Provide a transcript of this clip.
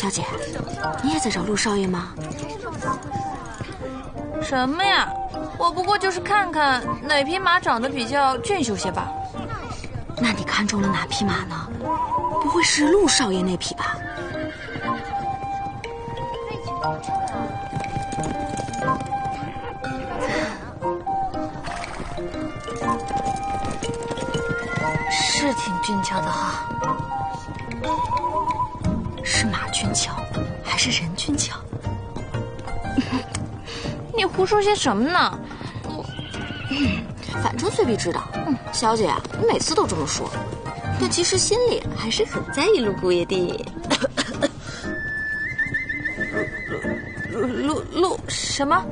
小姐，你也在找陆少爷吗？什么呀，我不过就是看看哪匹马长得比较俊秀些吧。那你看中了哪匹马呢？不会是陆少爷那匹吧？是挺俊俏的哈。是马俊俏还是人俊俏？你胡说些什么呢？我，反正随便知道。小姐啊，你每次都这么说，但其实心里还是很在意陆姑爷的。陆什么？